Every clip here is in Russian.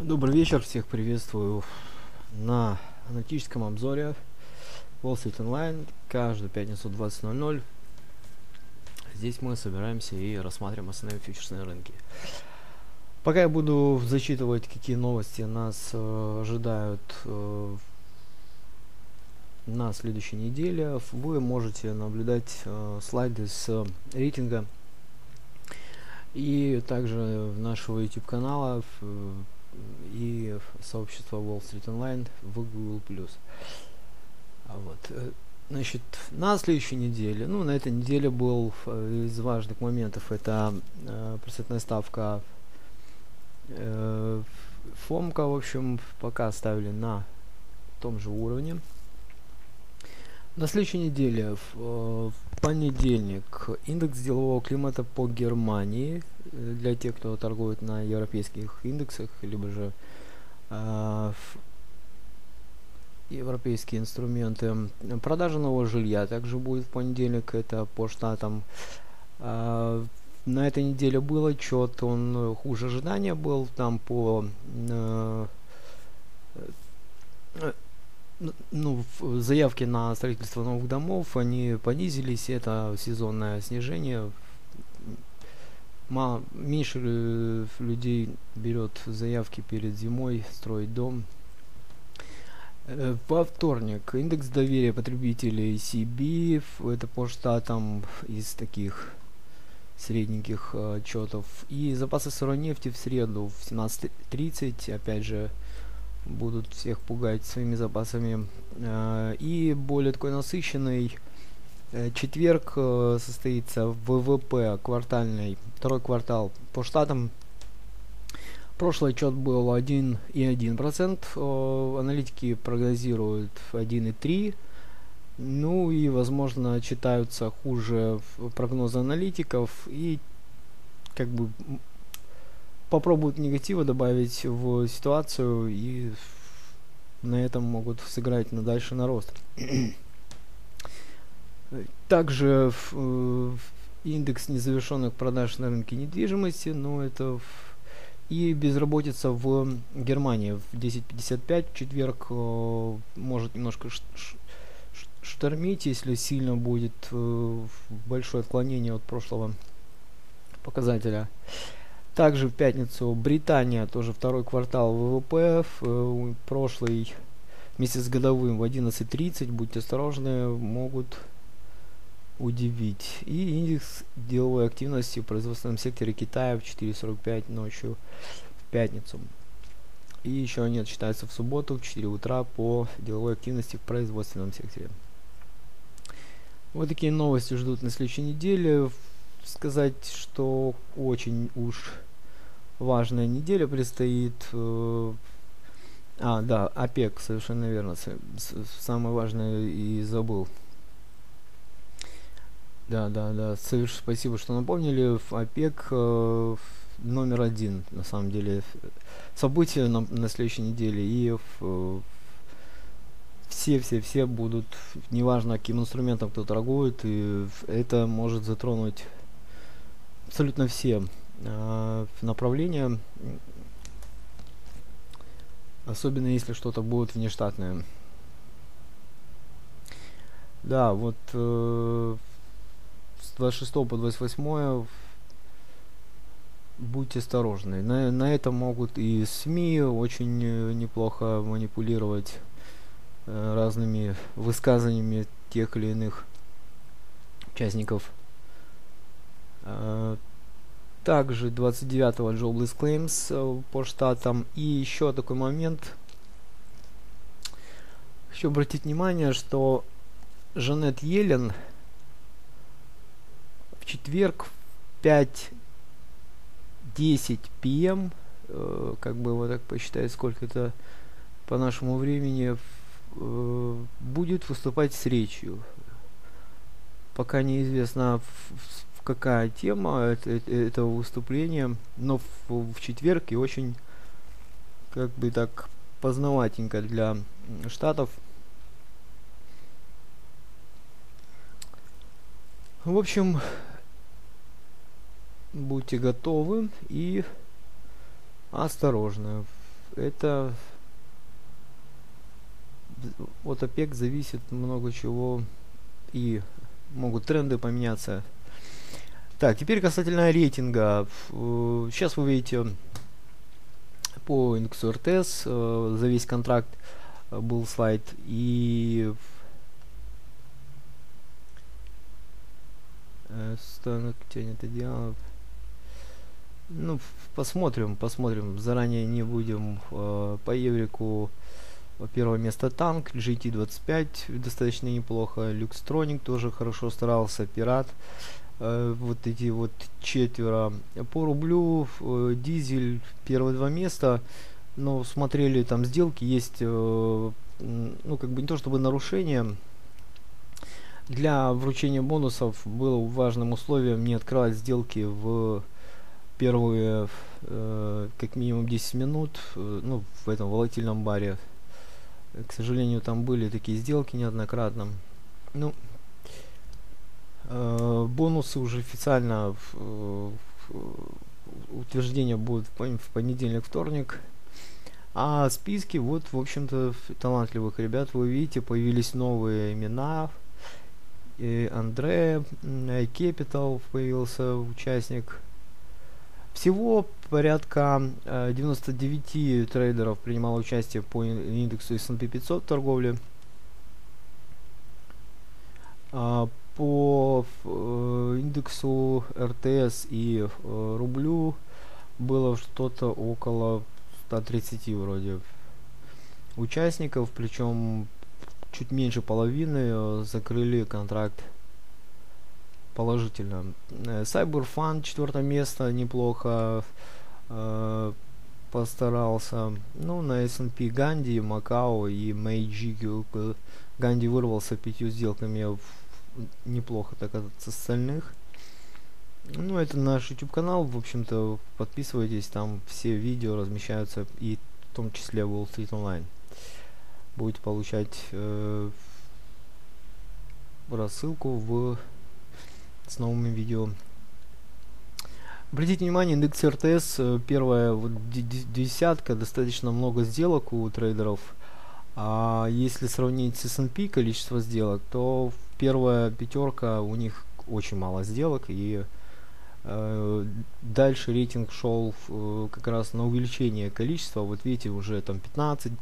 Добрый вечер, всех приветствую на аналитическом обзоре Wall Street Online каждую пятницу 20:00. Здесь мы собираемся и рассматриваем основные фьючерсные рынки. Пока я буду зачитывать, какие новости нас ожидают на следующей неделе, вы можете наблюдать слайды с рейтинга и также нашего YouTube канала и сообщества Wall Street Online в Google+. Вот. Значит, на следующей неделе, ну, на этой неделе был из важных моментов, это процентная ставка ФОМКа, в общем, пока ставили на том же уровне. На следующей неделе, в понедельник, индекс делового климата по Германии, для тех, кто торгует на европейских индексах, либо же европейские инструменты. Продажа нового жилья также будет в понедельник, это по штатам. На этой неделе был отчет, он хуже ожидания был, там по... Ну, заявки на строительство новых домов, они понизились, это сезонное снижение. Меньше людей берет заявки перед зимой строить дом. Во вторник индекс доверия потребителей CB, это по штатам из таких средненьких отчетов. И запасы сырой нефти в среду в 17:30, опять же, будут всех пугать своими запасами. И более такой насыщенный четверг состоится в ВВП квартальный, второй квартал по штатам. Прошлый отчет был 1,1%, аналитики прогнозируют 1,3%. Ну и возможно читаются хуже прогнозы аналитиков и как бы попробуют негатива добавить в ситуацию, и на этом могут сыграть на дальше на рост. Также индекс незавершенных продаж на рынке недвижимости, но это и безработица в Германии в 10:55 в четверг может немножко штормить, если сильно будет большое отклонение от прошлого показателя. Также в пятницу Британия, тоже второй квартал ВВП, прошлый вместе с годовым в 11:30, будьте осторожны, могут удивить. И индекс деловой активности в производственном секторе Китая в 4:45 ночью в пятницу. И еще они отчитаются в субботу в 4 утра по деловой активности в производственном секторе. Вот такие новости ждут на следующей неделе. Сказать, что очень уж важная неделя предстоит. Да, ОПЕК, совершенно верно, самое важное и забыл. Да, спасибо, что напомнили. ОПЕК номер один, на самом деле, событие на следующей неделе, и все будут, неважно каким инструментом кто торгует, и это может затронуть абсолютно все направления, особенно если что-то будет внештатное. Да, вот с 26 по 28 будьте осторожны. На это могут и СМИ очень неплохо манипулировать разными высказываниями тех или иных участников. Также 29-го Jobless Claims по штатам. И еще такой момент. Хочу обратить внимание, что Жанет Йеллен в четверг в 5:10 p.m. Как бы вот так посчитать, сколько это по нашему времени, будет выступать с речью. Пока неизвестно какая тема этого выступления, но в четверг и очень как бы так поздноватенько для штатов. В общем, будьте готовы и осторожны. это от ОПЕК зависит много чего, и могут тренды поменяться. Так, теперь касательно рейтинга. Сейчас вы видите по индексу RTS, за весь контракт был слайд, и станок тянет идеалов. Ну, посмотрим. Заранее не будем. По еврику первое место танк, GT25 достаточно неплохо, люкстроник тоже хорошо старался, пират, вот эти вот четверо. По рублю дизель первые два места, но смотрели там сделки, есть ну как бы не то чтобы нарушение. Для вручения бонусов было важным условием не открывать сделки в первые как минимум 10 минут, ну в этом волатильном баре. К сожалению, там были такие сделки неоднократно. Ну, бонусы уже официально утверждение будет в понедельник, вторник. А списки, вот, в общем-то, талантливых ребят, вы видите, появились новые имена. Андре, Capital появился участник. Всего порядка 99 трейдеров принимало участие по индексу S&P 500 в торговле. По индексу RTS и рублю было что-то около 130 вроде участников, причем чуть меньше половины закрыли контракт положительно. CyberFund четвертое место, неплохо постарался. Ну, на S&P Ганди, Макао и Мэйджи Ганди вырвался 5 сделками, неплохо так от остальных. Ну, это наш YouTube канал, в общем-то, подписывайтесь, там все видео размещаются, и в том числе Wall Street Online. Будете получать рассылку с новыми видео. Обратите внимание, индекс RTS, первая вот десятка, достаточно много сделок у трейдеров. А если сравнить с S&P количество сделок, то первая пятерка, у них очень мало сделок, и дальше рейтинг шел как раз на увеличение количества. Вот видите, уже там 15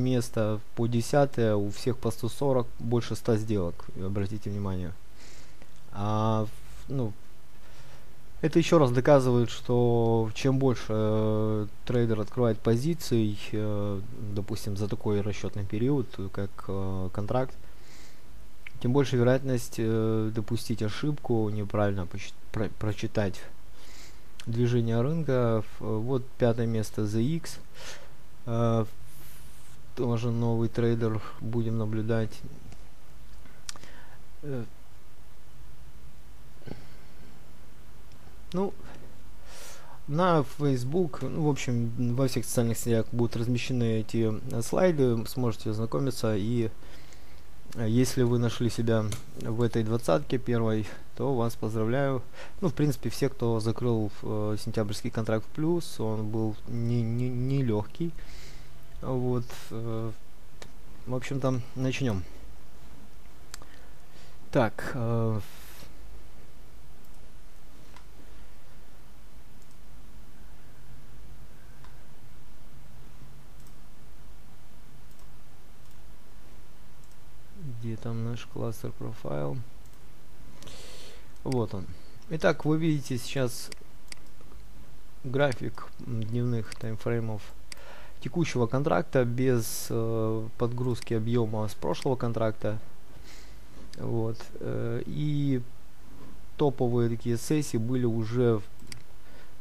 место по 10, у всех по 140, больше 100 сделок, обратите внимание. Ну, это еще раз доказывает, что чем больше трейдер открывает позиций, допустим, за такой расчетный период, как контракт, тем больше вероятность допустить ошибку, неправильно прочитать движение рынка. Вот пятое место ZX, тоже новый трейдер, будем наблюдать. Ну, на Facebook, ну, в общем, во всех социальных сетях будут размещены эти слайды, сможете ознакомиться, и если вы нашли себя в этой двадцатке первой, то вас поздравляю. Ну, в принципе, все, кто закрыл сентябрьский контракт в плюс, он был нелегкий. Вот, в общем-то, начнем. Так, где там наш кластер профайл? Вот он. Итак, вы видите сейчас график дневных таймфреймов текущего контракта без подгрузки объема с прошлого контракта. Вот. И топовые такие сессии были уже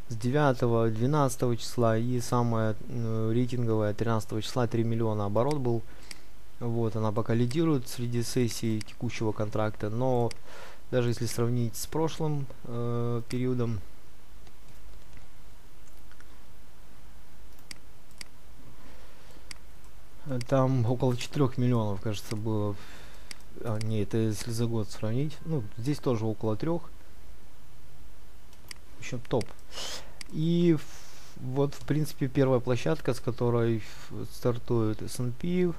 с 9-12 числа, и самая рейтинговая 13 числа 3 миллиона оборот был. Вот, она пока лидирует среди сессий текущего контракта, но даже если сравнить с прошлым периодом, там около 4 миллионов, кажется, было. А, не, это если за год сравнить. Ну, здесь тоже около 3. Еще топ. И Вот, в принципе, первая площадка, с которой стартует S&P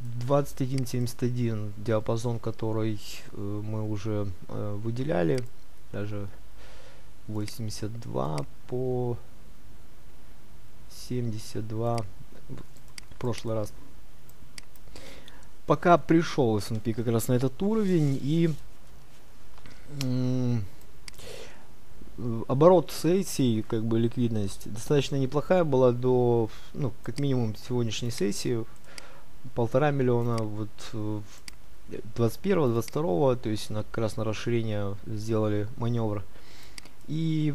2171, диапазон, который мы уже выделяли, даже 82 по 72 в прошлый раз. Пока пришел S&P как раз на этот уровень, и оборот сессии, как бы ликвидность, достаточно неплохая была до, ну, как минимум сегодняшней сессии, 1,5 миллиона, вот 21-22, то есть на, как раз на расширение сделали маневр. И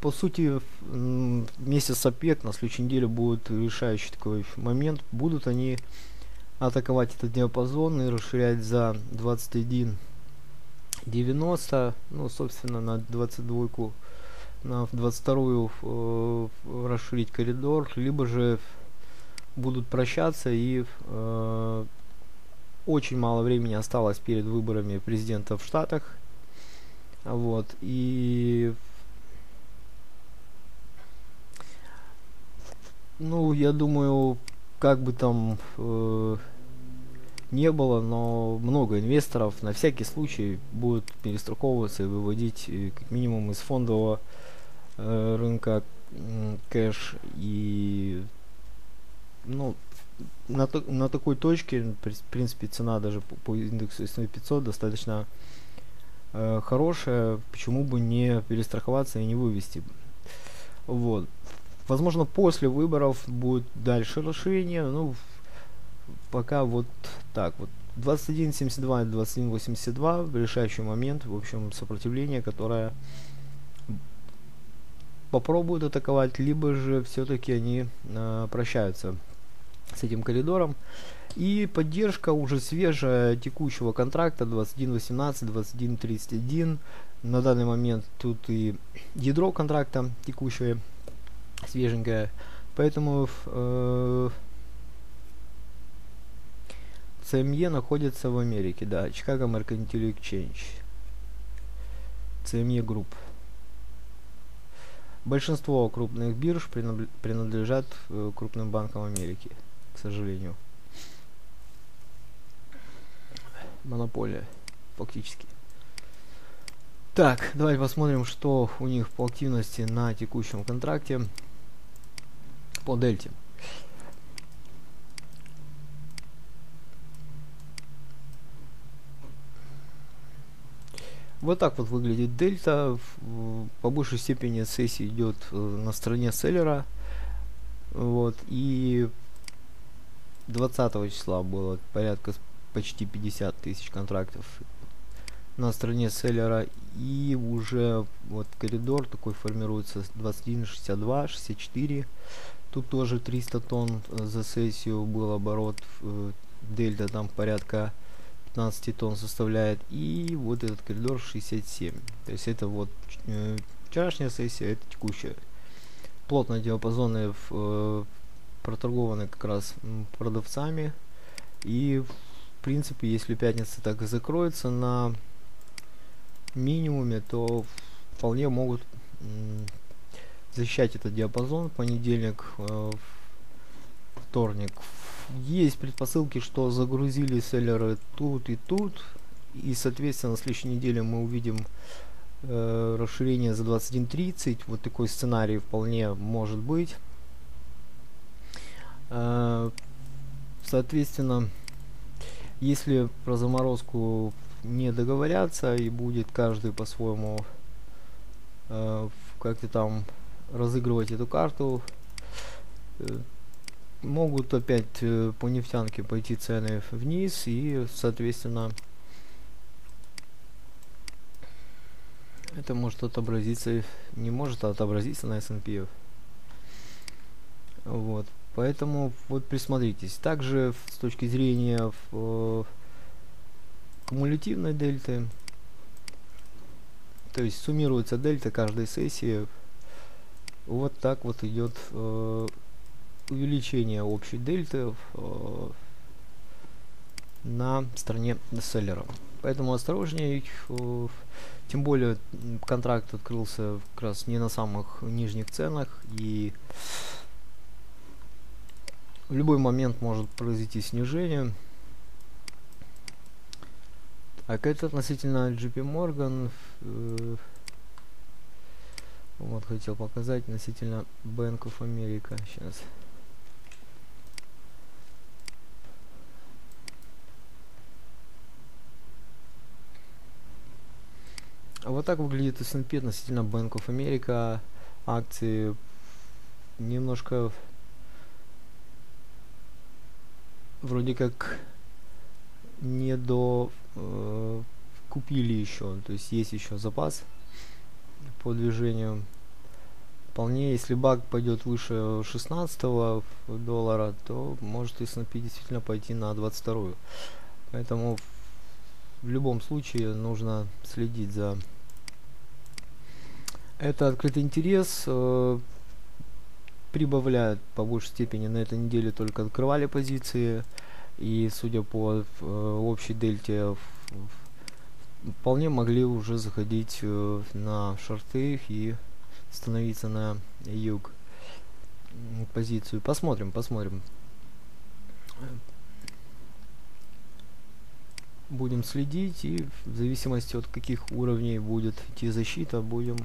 по сути вместе с ОПЕК на следующей неделе будет решающий такой момент, будут они атаковать этот диапазон и расширять за 21.90, ну, собственно, на 22-ку, на 22-ю расширить коридор, либо же будут прощаться, и очень мало времени осталось перед выборами президента в Штатах. Вот, и ну, я думаю, как бы там не было, но много инвесторов на всякий случай будут перестраховываться и выводить как минимум из фондового рынка кэш. И ну, на такой точке, в принципе, цена даже по индексу S&P 500 достаточно хорошая, почему бы не перестраховаться и не вывести. Вот, возможно, после выборов будет дальше расширение. Ну, пока вот так вот. 21.72 и 21.82 решающий момент, в общем, сопротивление, которое попробуют атаковать, либо же все-таки они прощаются с этим коридором. И поддержка уже свежая текущего контракта 21.18, 21.31. На данный момент тут и ядро контракта текущее свеженькое, поэтому CME находится в Америке, да, Chicago Mercantile Exchange, CME Group. Большинство крупных бирж принадлежат крупным банкам Америки, к сожалению. Монополия, фактически. Так, давайте посмотрим, что у них по активности на текущем контракте по дельте. Вот так вот выглядит дельта. По большей степени сессия идет на стороне селлера. Вот, и 20 числа было порядка почти 50 тысяч контрактов на стороне селлера, и уже вот коридор такой формируется: 21 62 64. Тут тоже 300 тонн за сессию был оборот, дельта там порядка 15 тонн составляет, и вот этот коридор 67, то есть это вот вчерашняя сессия, это текущая. Плотно диапазоны проторгованы как раз продавцами, и в принципе, если пятница так и закроется на минимуме, то вполне могут защищать этот диапазон. Понедельник, вторник. Есть предпосылки, что загрузили селлеры тут. И, соответственно, на следующей неделе мы увидим расширение за 21.30. Вот такой сценарий вполне может быть. Соответственно, если про заморозку не договорятся и будет каждый по-своему как-то там разыгрывать эту карту, могут опять по нефтянке пойти цены вниз, и соответственно это может отобразиться, не может, а отобразиться на S&P. Вот, поэтому вот присмотритесь. Также с точки зрения кумулятивной дельты, то есть суммируется дельта каждой сессии, вот так вот идет увеличение общей дельты на стороне селлера. Поэтому осторожнее. Тем более контракт открылся как раз не на самых нижних ценах, и в любой момент может произойти снижение. Так, это относительно JP Morgan. Вот хотел показать относительно Bank of America. Сейчас. Вот так выглядит S&P относительно Bank of America. Акции немножко вроде как не до купили еще, то есть есть еще запас по движению. Вполне, если бак пойдет выше 16 доллара, то может S&P действительно пойти на 22. Поэтому в любом случае нужно следить за это. Открытый интерес прибавляет по большей степени. На этой неделе только открывали позиции, и судя по общей дельте вполне могли уже заходить на шорты и становиться на юг позицию. Посмотрим, будем следить, и в зависимости от каких уровней будет идти защита, будем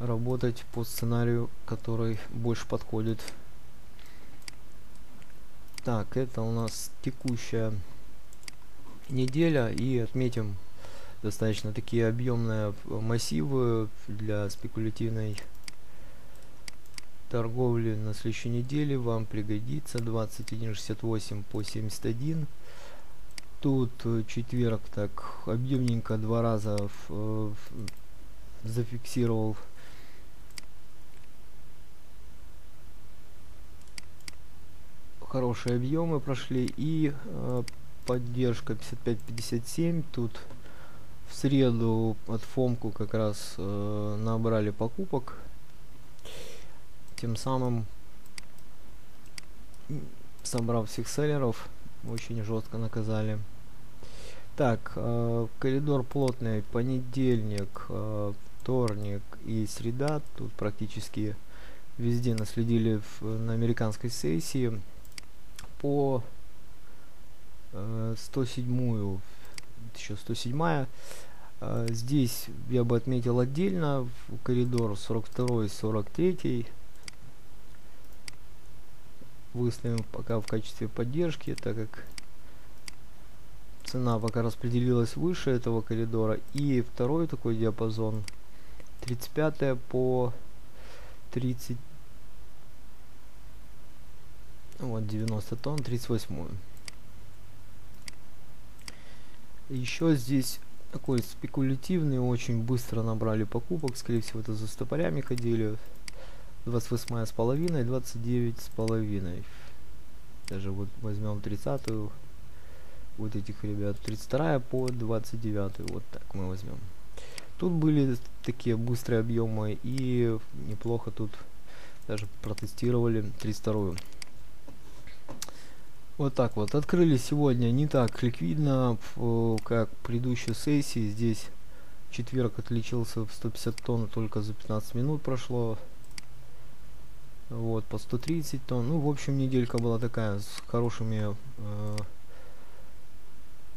работать по сценарию, который больше подходит. Так, это у нас текущая неделя, и отметим достаточно такие объемные массивы для спекулятивной торговли. На следующей неделе вам пригодится 21.68 по 71. Тут четверг так объемненько два раза зафиксировал хорошие объемы, прошли, и поддержка 55.57. Тут в среду от ФОМКу как раз набрали покупок, тем самым собрав всех селлеров, очень жестко наказали. Так, коридор плотный: понедельник, вторник и среда. Тут практически везде наследили на американской сессии. По 107-ю, 1107-я, здесь я бы отметил отдельно коридор 42-43, выставим пока в качестве поддержки, так как цена пока распределилась выше этого коридора. И второй такой диапазон 35 по 30, вот 90 тонн, 38. Еще здесь такой спекулятивный, очень быстро набрали покупок, скорее всего это за стопорями ходили. 28,5, 29,5. Даже вот возьмем 30-ю, вот этих ребят, 32 по 29, вот так мы возьмем. Тут были такие быстрые объемы, и неплохо тут даже протестировали 32-ю. Вот так вот. Открыли сегодня не так ликвидно, как предыдущие сессии. Здесь четверг отличился в 150 тонн, только за 15 минут прошло. Вот, по 130 тонн. Ну, в общем, неделька была такая, с хорошими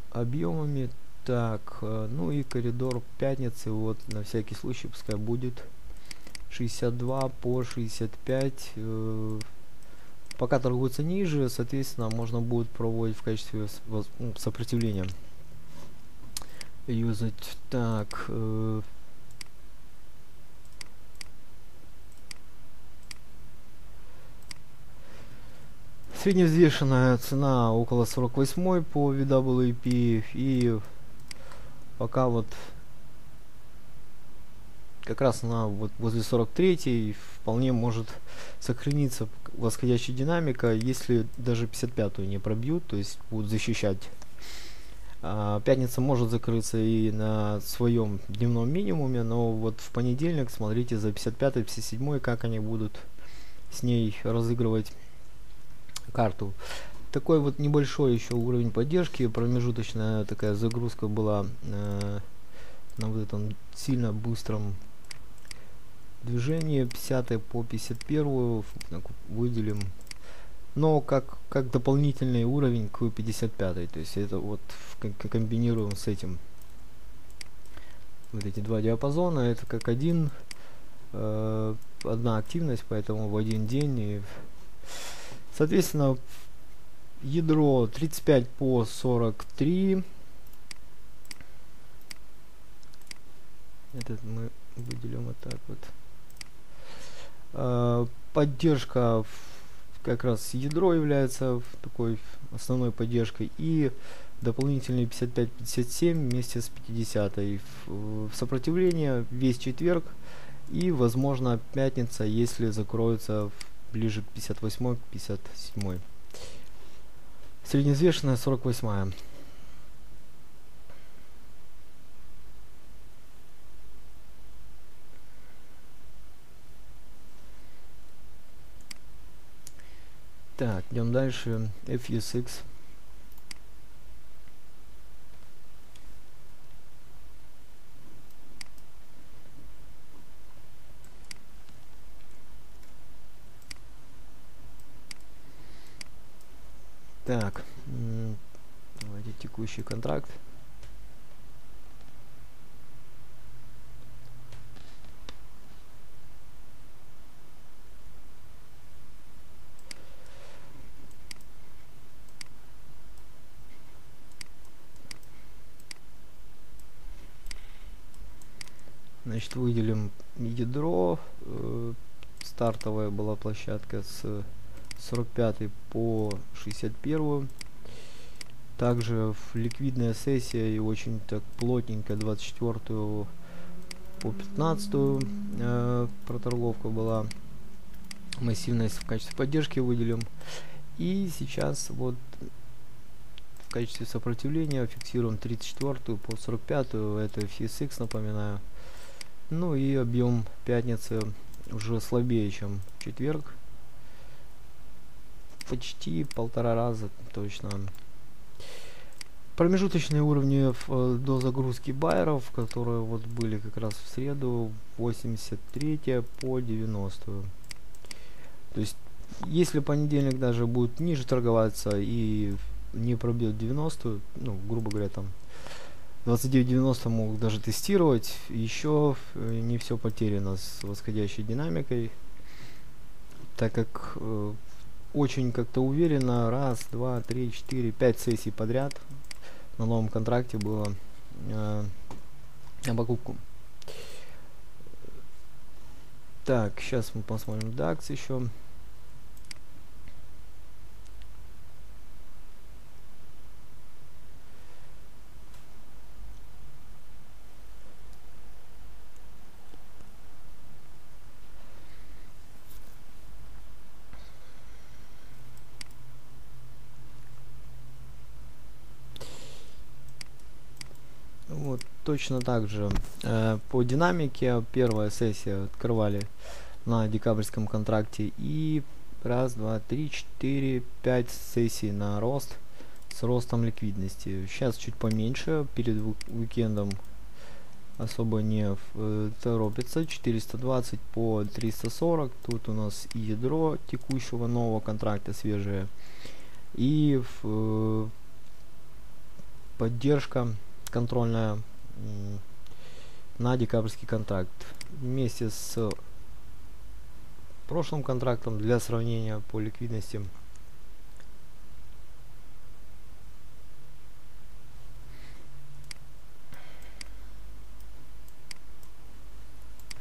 объемами. Так, ну и коридор пятницы, вот, на всякий случай, пускай будет 62 по 65. Пока торгуются ниже, соответственно, можно будет проводить в качестве сопротивления. Юзать. Так, средневзвешенная цена около 48 по VWAP, и пока вот как раз она вот возле 43 вполне может сохраниться восходящая динамика, если даже 55-ю не пробьют, то есть будут защищать. Пятница может закрыться и на своем дневном минимуме, но вот в понедельник смотрите за 55-й, 57-й, как они будут с ней разыгрывать карту. такой вот небольшой еще уровень поддержки, промежуточная такая загрузка была на вот этом сильно быстром движении 50 по 51 выделим, но как дополнительный уровень к 55, то есть это вот комбинируем с этим вот эти два диапазона, это как одна активность, поэтому в один день. И соответственно ядро 35 по 43, этот мы выделим вот так вот. Поддержка как раз ядро является такой основной поддержкой, и дополнительные 55-57 вместе с 50, и в сопротивление весь четверг и возможно пятница, если закроется ближе к 58 к 57. Средневзвешенная 48. Так, идем дальше. FU6. Так, давайте текущий контракт. Значит, выделим ядро. Стартовая была площадка с 45 по 61. Также ликвидная сессия и очень так плотненько 24 по 15 проторговка была. Массивность в качестве поддержки выделим. И сейчас вот в качестве сопротивления фиксируем 34 по 45. Это FESX, напоминаю. Ну и объем пятницы уже слабее, чем четверг. Почти 1,5 раза точно. Промежуточные уровни до загрузки байеров, которые вот были как раз в среду, 83 по 90. То есть если понедельник даже будет ниже торговаться и не пробьет 90, ну грубо говоря, там 29.90 могут даже тестировать, еще не все потеряно с восходящей динамикой, так как очень как-то уверенно 1, 2, 3, 4, 5 сессий подряд на новом контракте было на покупку. Так, сейчас мы посмотрим DAX еще. Точно так же по динамике первая сессия открывали на декабрьском контракте, и 1, 2, 3, 4, 5 сессий на рост с ростом ликвидности. Сейчас чуть поменьше, перед уикендом особо не торопится. 420 по 340, тут у нас и ядро текущего нового контракта свежее, и поддержка контрольная на декабрьский контракт вместе с прошлым контрактом для сравнения по ликвидности.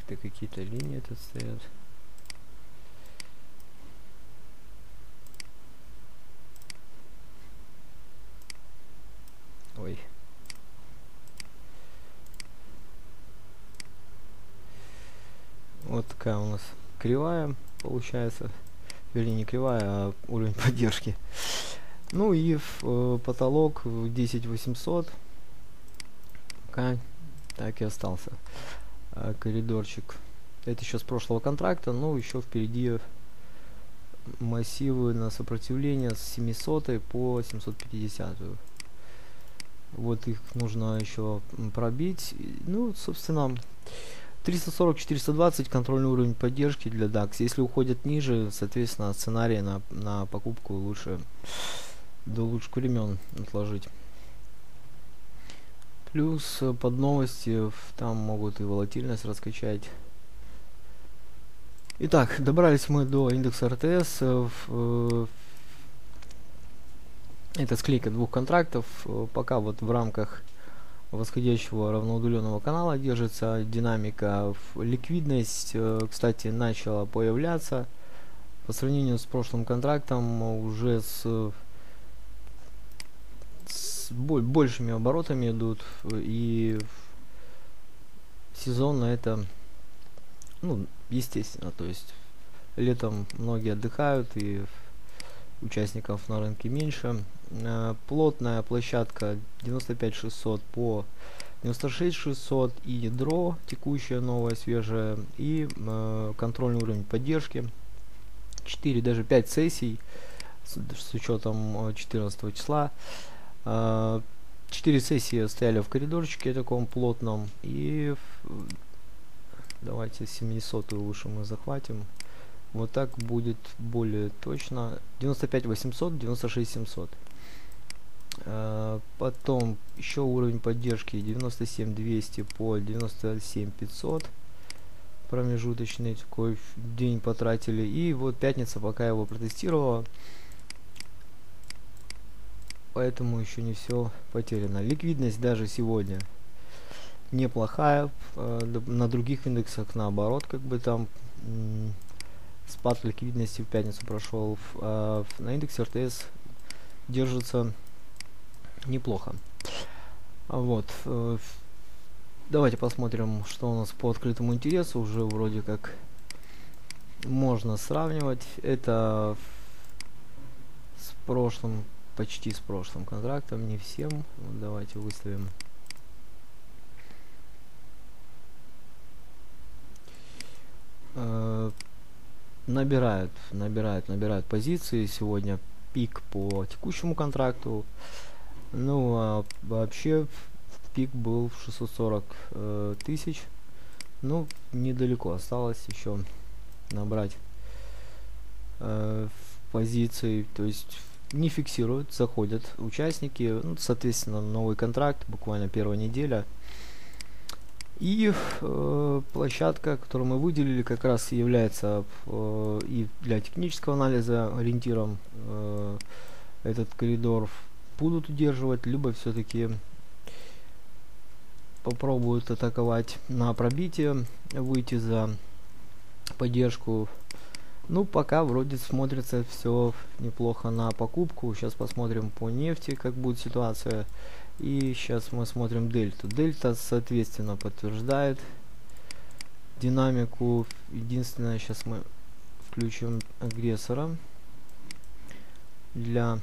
Это какие-то линии тут стоят. Ой. Вот такая у нас кривая получается, вернее не кривая, а уровень поддержки. Ну и потолок 10800 пока так и остался. Коридорчик это еще с прошлого контракта, но еще впереди массивы на сопротивление с 700 по 750. Вот их нужно еще пробить. Ну, собственно, 340-420 контрольный уровень поддержки для DAX. Если уходят ниже, соответственно, сценарий на покупку лучше до лучших времен отложить. Плюс под новости там могут и волатильность раскачать. Итак, добрались мы до индекса RTS. Это склейка двух контрактов. Пока вот в рамках восходящего равноудаленного канала держится динамика. Ликвидность, кстати, начала появляться. По сравнению с прошлым контрактом уже с большими оборотами идут, и сезон на это, ну, естественно, то есть летом многие отдыхают и участников на рынке меньше. Плотная площадка 95600 по 96600 и ядро, текущее, новое, свежее, и контрольный уровень поддержки 4, даже 5 сессий с учетом 14 числа. 4 сессии стояли в коридорчике таком плотном, и давайте 700-ю лучше мы захватим. Вот так будет более точно. 95800, 96700. Потом еще уровень поддержки 97200 по 97500. Промежуточный такой день потратили. И вот пятница пока его протестировала. Поэтому еще не все потеряно. Ликвидность даже сегодня неплохая. На других индексах наоборот, как бы там спад ликвидности в пятницу прошел. На индексе РТС держится неплохо. Вот. Давайте посмотрим, что у нас по открытому интересу. Уже вроде как можно сравнивать. Это с прошлым, почти с прошлым контрактом, не всем. Вот давайте выставим. Набирают позиции. Сегодня пик по текущему контракту. Ну, а вообще пик был в 640 тысяч. Ну, недалеко осталось еще набрать позиции. То есть не фиксируют, заходят участники. Ну, соответственно, новый контракт, буквально первая неделя. И площадка, которую мы выделили, как раз является и для технического анализа ориентиром. Этот коридор будут удерживать, либо все-таки попробуют атаковать на пробитие, выйти за поддержку. Ну, пока вроде смотрится все неплохо на покупку. Сейчас посмотрим по нефти, как будет ситуация. И сейчас мы смотрим дельту. Дельта, соответственно, подтверждает динамику. Единственное, сейчас мы включим агрессора для...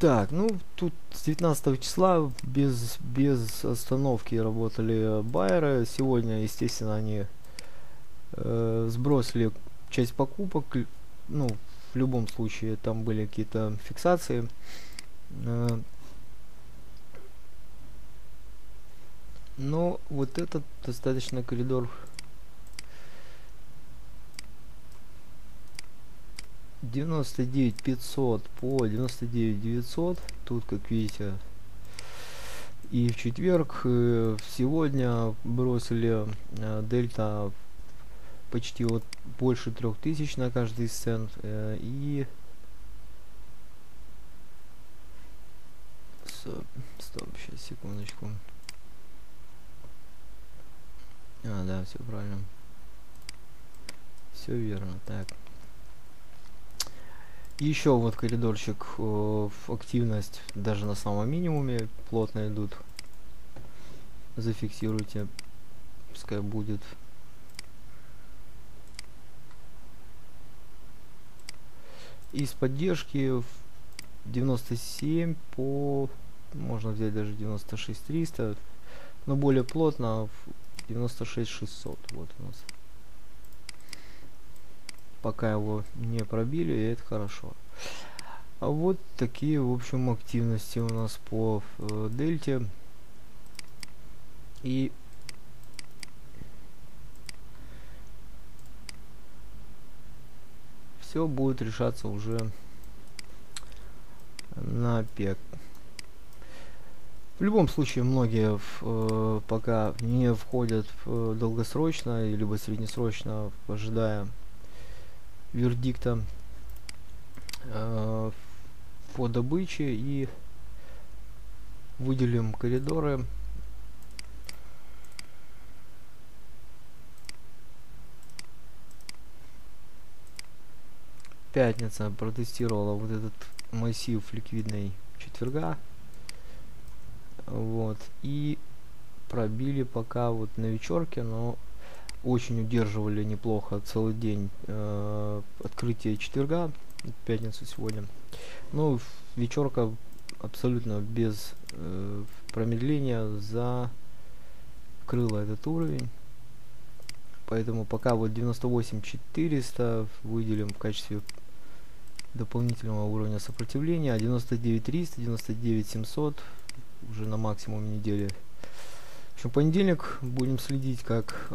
Так, ну, тут с 19 числа без остановки работали байеры. Сегодня, естественно, они сбросили часть покупок. Ну, в любом случае там были какие-то фиксации. Но вот этот достаточно коридор $99,500 по $99,900. Тут, как видите, и в четверг, и сегодня бросили дельта почти вот больше 3000 на каждый цент, и стоп, сейчас секундочку. А, да, все правильно, все верно. Так, еще вот коридорчик, активность даже на самом минимуме, плотно идут, зафиксируйте, пускай будет. Из поддержки 97 по, можно взять даже 96300, но более плотно 96600. Вот у нас пока его не пробили, и это хорошо. А вот такие, в общем, активности у нас по дельте. И все будет решаться уже на ОПЕК. В любом случае, многие пока не входят в долгосрочно либо среднесрочно, ожидая вердикта по добыче, и выделим коридоры. Пятница протестировала вот этот массив ликвидной четверга, вот, и пробили пока вот на вечерке, но очень удерживали неплохо целый день открытие четверга, пятницу сегодня. Ну, вечерка абсолютно без промедления закрыла этот уровень. Поэтому пока вот 98 400 выделим в качестве дополнительного уровня сопротивления, а 99 300, 99 700 уже на максимум недели. В общем, понедельник будем следить, как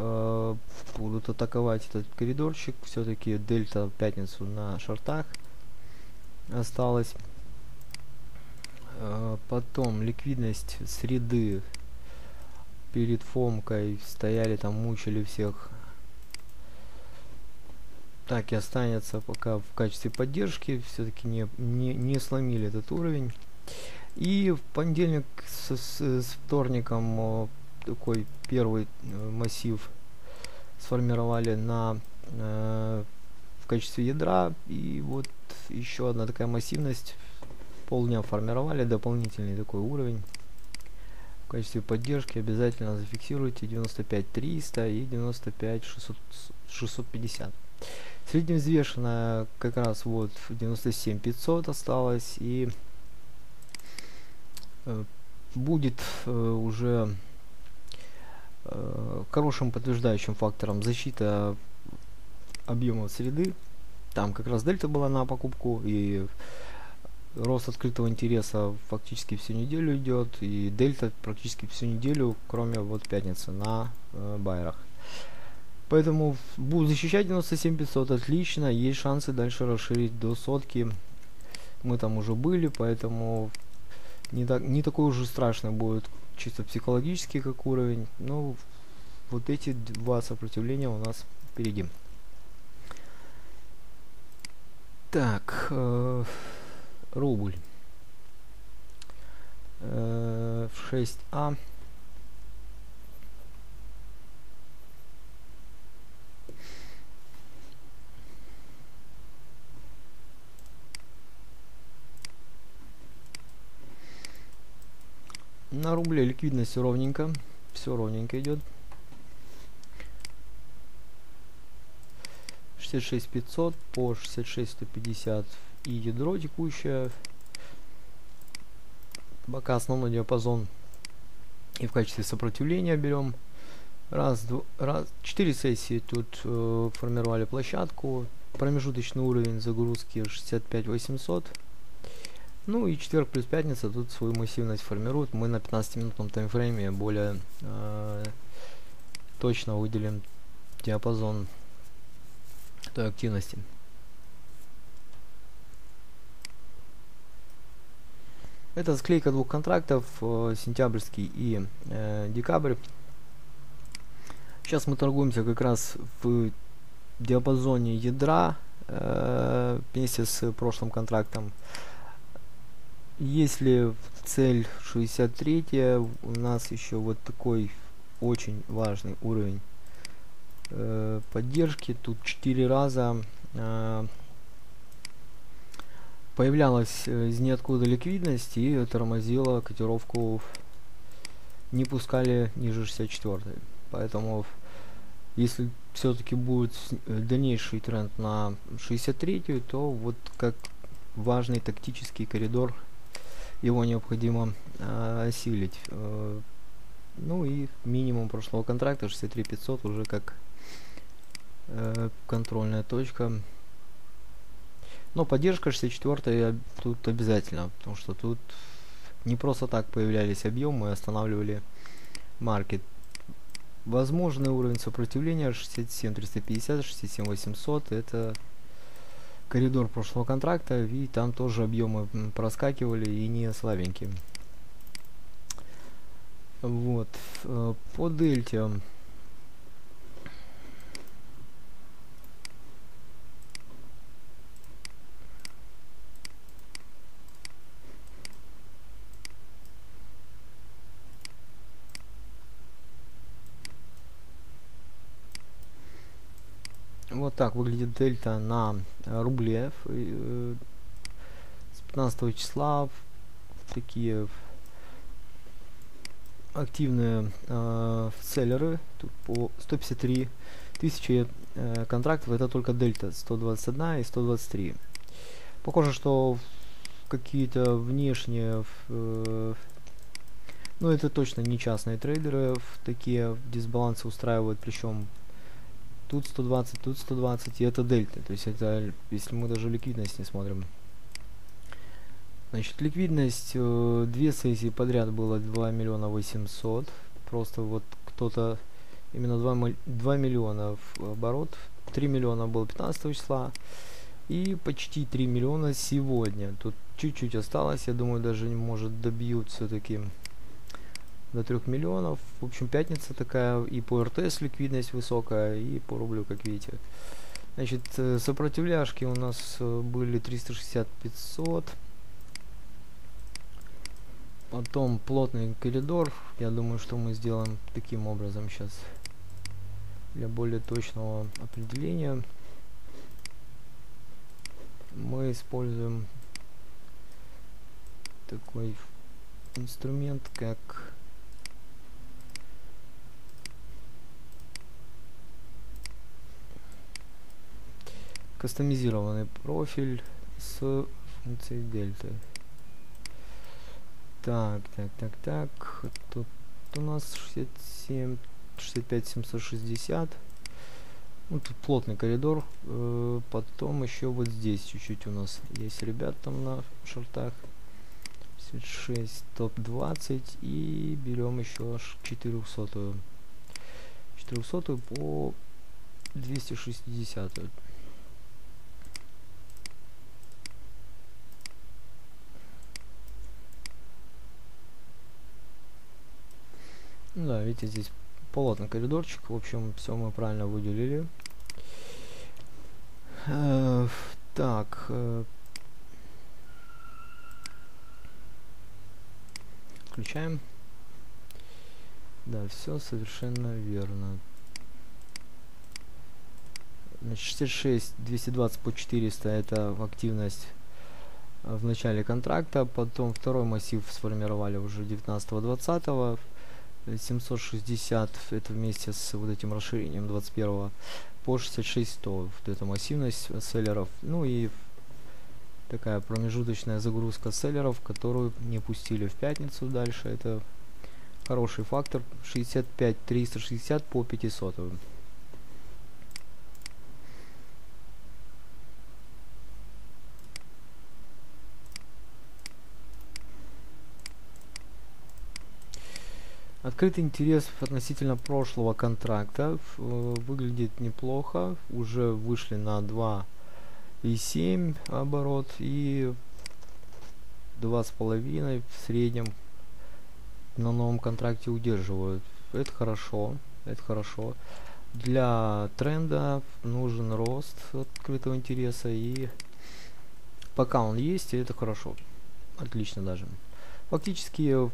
будут атаковать этот коридорчик. Все-таки дельта в пятницу на шортах осталась. Потом ликвидность среды перед ФОМКой, стояли там, мучили всех, так и останется пока в качестве поддержки. Все-таки не сломили этот уровень. И в понедельник с вторником такой первый массив сформировали на в качестве ядра. И вот еще одна такая массивность, полдня формировали дополнительный такой уровень в качестве поддержки. Обязательно зафиксируйте 95 300 и 95 650. Средневзвешенная как раз вот 97 500 осталось, и будет уже хорошим подтверждающим фактором защита объема среды. Там как раз дельта была на покупку, и рост открытого интереса фактически всю неделю идет, и дельта практически всю неделю, кроме вот пятницы на байерах. Поэтому буду защищать 97 500, отлично, есть шансы дальше расширить до сотки, мы там уже были, поэтому не такой уже страшный будет чисто психологически как уровень. Но вот эти два сопротивления у нас впереди. Так, рубль в 6А. На рубле ликвидность ровненько, все ровненько идет. 66 500 по 66 150 и ядро текущее. Пока основной диапазон и в качестве сопротивления берем. Раз, четыре сессии тут формировали площадку. Промежуточный уровень загрузки 65 800. Ну и четверг плюс пятница тут свою массивность формируют. Мы на 15-минутном таймфрейме более точно выделим диапазон той активности. Это склейка двух контрактов, сентябрьский и декабрь. Сейчас мы торгуемся как раз в диапазоне ядра вместе с прошлым контрактом. Если цель 63, у нас еще вот такой очень важный уровень поддержки. Тут 4 раза появлялась из ниоткуда ликвидность и тормозила котировку, не пускали ниже 64. Поэтому если все-таки будет дальнейший тренд на 63, то вот как важный тактический коридор, его необходимо осилить. Ну и минимум прошлого контракта 63 500 уже как контрольная точка. Но поддержка 64 тут обязательно, потому что тут не просто так появлялись объемы и останавливали маркет. Возможный уровень сопротивления 67350, 67800, это коридор прошлого контракта, и там тоже объемы проскакивали и не слабенькие. Вот по дельте вот так выглядит дельта на рубле с 15 числа. Такие активные селлеры тут по 153 000 контрактов, это только дельта 121 и 123. Похоже, что какие-то внешние, ну это точно не частные трейдеры, такие дисбалансы устраивают, причем тут 120, тут 120, и это дельта, то есть это если мы даже ликвидность не смотрим. Значит, ликвидность, две сессии подряд было 2 800 000, просто вот кто-то именно 2 миллиона в оборот, 3 миллиона было 15 числа и почти 3 миллиона сегодня, тут чуть-чуть осталось, я думаю, даже не может добьют все-таки до 3 миллионов, в общем, пятница такая, и по РТС ликвидность высокая, и по рублю, как видите. Значит, сопротивляшки у нас были 360-500, потом плотный коридор, я думаю, что мы сделаем таким образом сейчас для более точного определения. Мы используем такой инструмент, как кастомизированный профиль с функцией дельты. Так, тут у нас 65 760, ну, тут плотный коридор, потом еще вот здесь чуть-чуть у нас есть ребят там на шортах, 66 топ 20, и берем еще 400 по 260. Да, видите, здесь полотный коридорчик. В общем, все мы правильно выделили. Так. Включаем. Да, все совершенно верно. 66, 220 по 400 – это активность в начале контракта. Потом второй массив сформировали уже 19-20. 760 это вместе с вот этим расширением 21 по 66 100, это массивность селлеров, ну и такая промежуточная загрузка селлеров, которую не пустили в пятницу дальше, это хороший фактор. 65 360 по 500. Открытый интерес относительно прошлого контракта выглядит неплохо. Уже вышли на 2,7 оборот и 2,5 в среднем на новом контракте удерживают. Это хорошо, это хорошо. Для тренда нужен рост открытого интереса, и пока он есть, это хорошо. Отлично даже. Фактически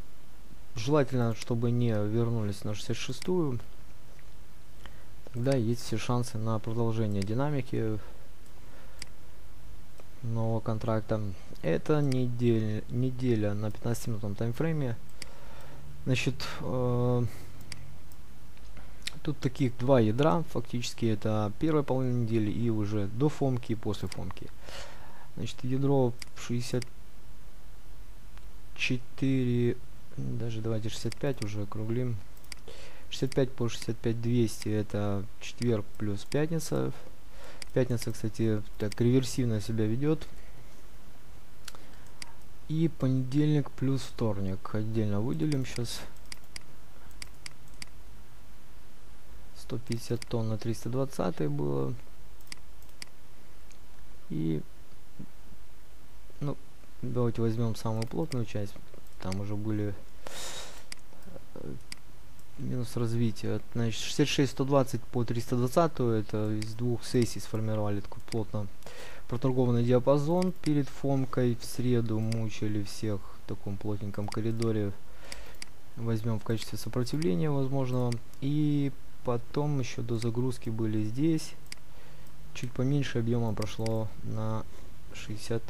желательно, чтобы не вернулись на 66-ю, тогда есть все шансы на продолжение динамики нового контракта. Это неделя на 15-минутном таймфрейме. Значит, тут таких два ядра, фактически это первая половина недели и уже до ФОМКи и после ФОМКи. Значит, ядро 64, даже давайте 65 уже округлим, 65 по 65 200, это четверг плюс пятница, Пятница, кстати, так реверсивно себя ведет. И понедельник плюс вторник отдельно выделим сейчас. 150 тонн на 320 было. И ну, давайте возьмем самую плотную часть. Там уже были минус развития. Значит, 66-120 по 320. Это из двух сессий сформировали такой плотно проторгованный диапазон. Перед фомкой в среду мучили всех в таком плотненьком коридоре. Возьмем в качестве сопротивления возможного. И потом еще до загрузки были здесь. Чуть поменьше объема прошло на 65-400.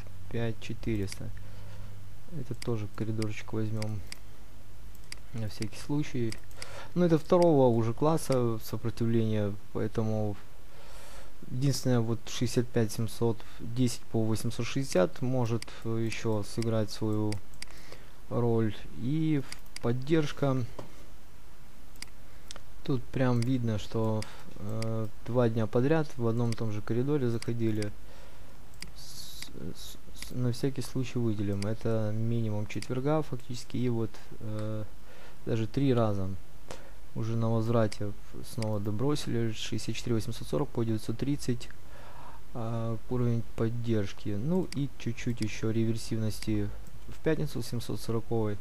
Это тоже коридорчик возьмем на всякий случай. Но это второго уже класса сопротивления, поэтому единственное, вот 65-710 по 860 может еще сыграть свою роль. И поддержка. Тут прям видно, что два дня подряд в одном и том же коридоре заходили. На всякий случай выделим. Это минимум четверга фактически. И вот даже три раза уже на возврате снова добросили. 64-840 по 930 уровень поддержки. Ну и чуть-чуть еще реверсивности в пятницу 740.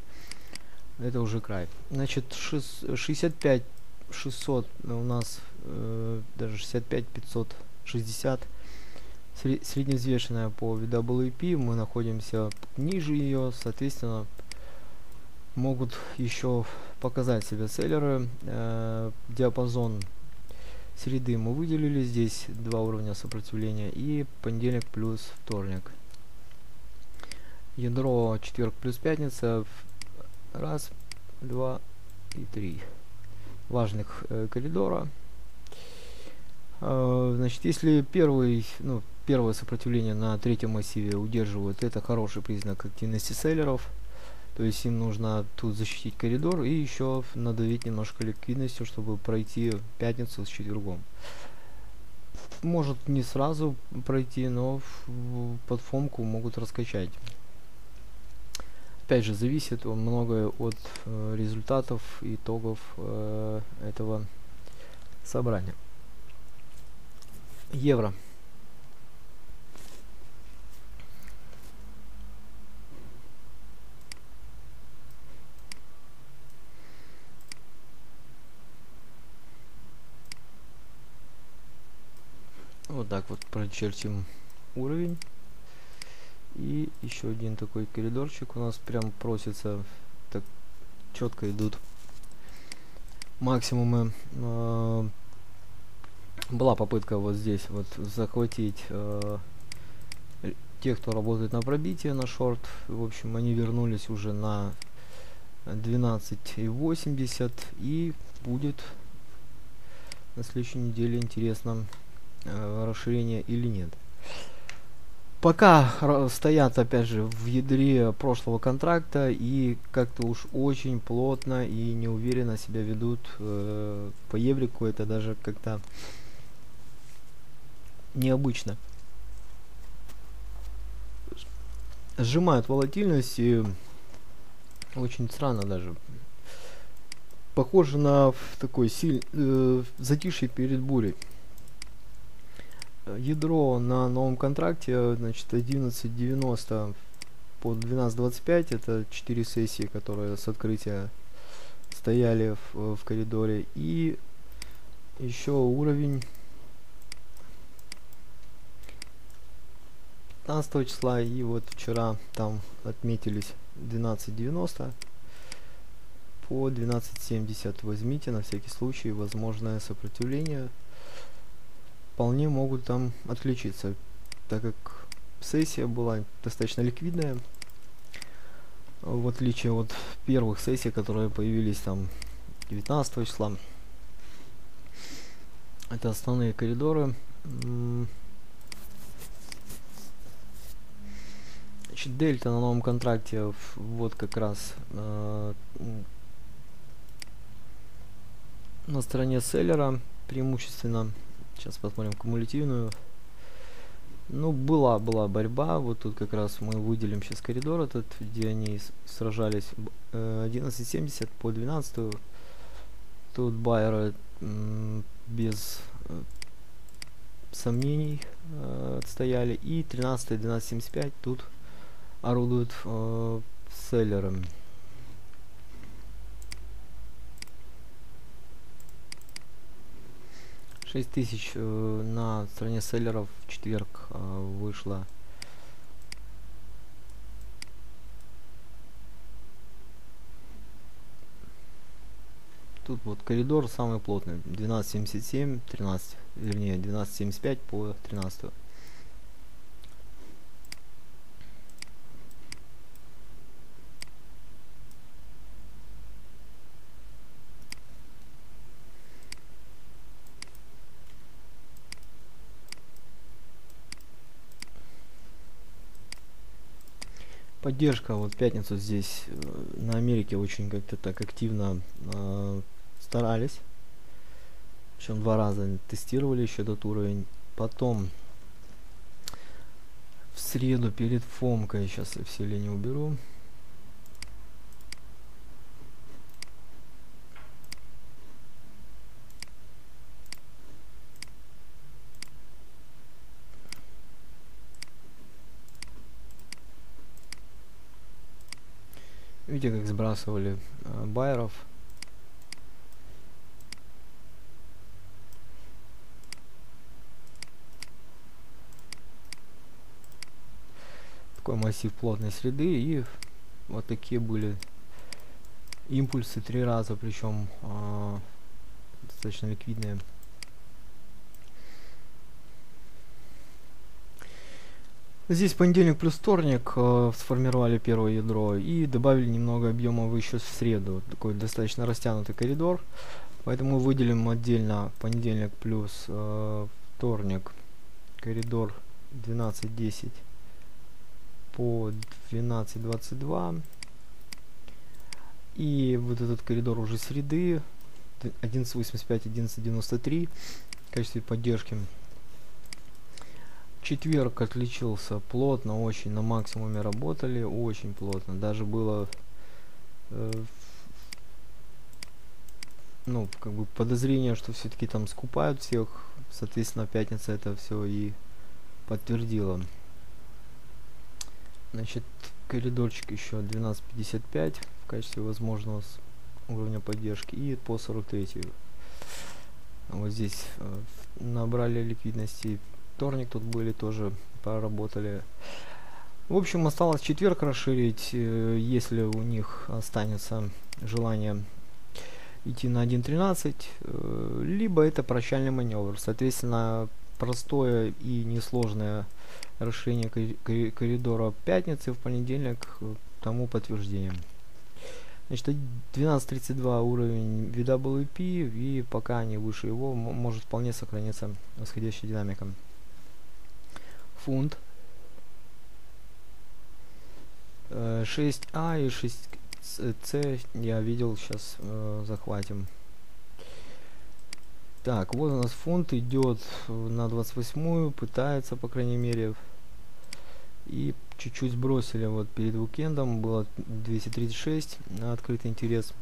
Это уже край. Значит, 65-600 у нас, даже 65-560 средневзвешенная по VWAP, мы находимся ниже ее, соответственно могут еще показать себя селлеры. Диапазон среды мы выделили, здесь два уровня сопротивления, и понедельник плюс вторник, ядро четверг плюс пятница, раз, два и три важных коридора. Значит, если первое сопротивление на третьем массиве удерживают, это хороший признак активности селлеров, то есть им нужно тут защитить коридор и еще надавить немножко ликвидностью, чтобы пройти пятницу с четвергом. Может не сразу пройти, но под фомку могут раскачать. Опять же, зависит многое от результатов, итогов этого собрания. Евро. Вот так вот прочертим уровень. И еще один такой коридорчик у нас прям просится, так четко идут максимумы. Была попытка вот здесь вот захватить тех, кто работает на пробитие, на шорт. В общем, они вернулись уже на 12,80, и будет на следующей неделе интересно, расширение или нет. Пока стоят, опять же, в ядре прошлого контракта, и как-то уж очень плотно и неуверенно себя ведут по еврику. Это даже как-то необычно. Сжимают волатильность, и очень странно даже. Похоже на такой затишье перед бурей. Ядро на новом контракте, значит, 11.90 по 12.25, это 4 сессии, которые с открытия стояли в коридоре, и еще уровень 15 числа, и вот вчера там отметились 12.90 по 12.70. Возьмите на всякий случай возможное сопротивление. Вполне могут там отличиться, так как сессия была достаточно ликвидная, в отличие от первых сессий, которые появились там 19 числа. Это основные коридоры. Значит, дельта на новом контракте вот как раз на стороне селлера преимущественно. Сейчас посмотрим кумулятивную. Ну, была борьба, вот тут как раз мы выделим сейчас коридор этот, где они сражались, 11.70 по 12. Тут байеры без сомнений отстояли, и 13.12.75 тут орудуют селлерами. $6000 на стороне селлеров в четверг вышло. Тут вот коридор самый плотный, 12.77, 13, вернее 12.75 по 13. Поддержка вот пятницу здесь на Америке очень как-то так активно старались, причем два раза тестировали еще этот уровень. Потом в среду перед ФОМКой, сейчас я все линии уберу, видите, как сбрасывали байеров. Такой массив плотной среды, и вот такие были импульсы 3 раза, причем достаточно ликвидные. Здесь понедельник плюс вторник сформировали первое ядро и добавили немного объемов еще в среду. Такой достаточно растянутый коридор, поэтому выделим отдельно понедельник плюс вторник. Коридор 12.10 по 12.22. И вот этот коридор уже среды 11.85-11.93 в качестве поддержки. Четверг отличился плотно, очень на максимуме работали, очень плотно. Даже было ну, как бы подозрение, что все-таки там скупают всех. Соответственно, пятница это все и подтвердила. Значит, коридорчик еще 12.55 в качестве возможного уровня поддержки и по 43. Вот здесь набрали ликвидности. Вторник тут были, тоже поработали. В общем, осталось четверг расширить, если у них останется желание идти на 1.13, либо это прощальный маневр. Соответственно, простое и несложное расширение коридора пятницы в понедельник тому подтверждение. Значит, 12.32 уровень VWAP, и пока не выше его, может вполне сохраниться восходящая динамика. Фунт 6А и 6С я видел, сейчас захватим. Так, вот у нас фунт идет на 28, пытается, по крайней мере, и чуть-чуть сбросили. Вот перед уикендом было 236 на открытый интерес.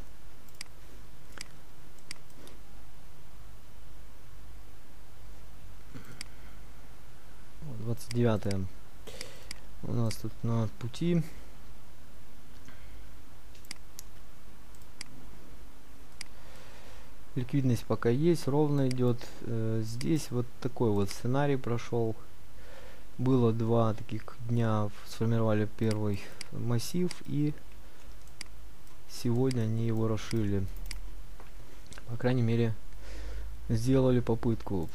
Вот 29 у нас тут на пути. Ликвидность пока есть, ровно идет. Здесь вот такой вот сценарий прошел. Было 2 таких дня, сформировали первый массив, и сегодня они его расширили. По крайней мере, сделали попытку.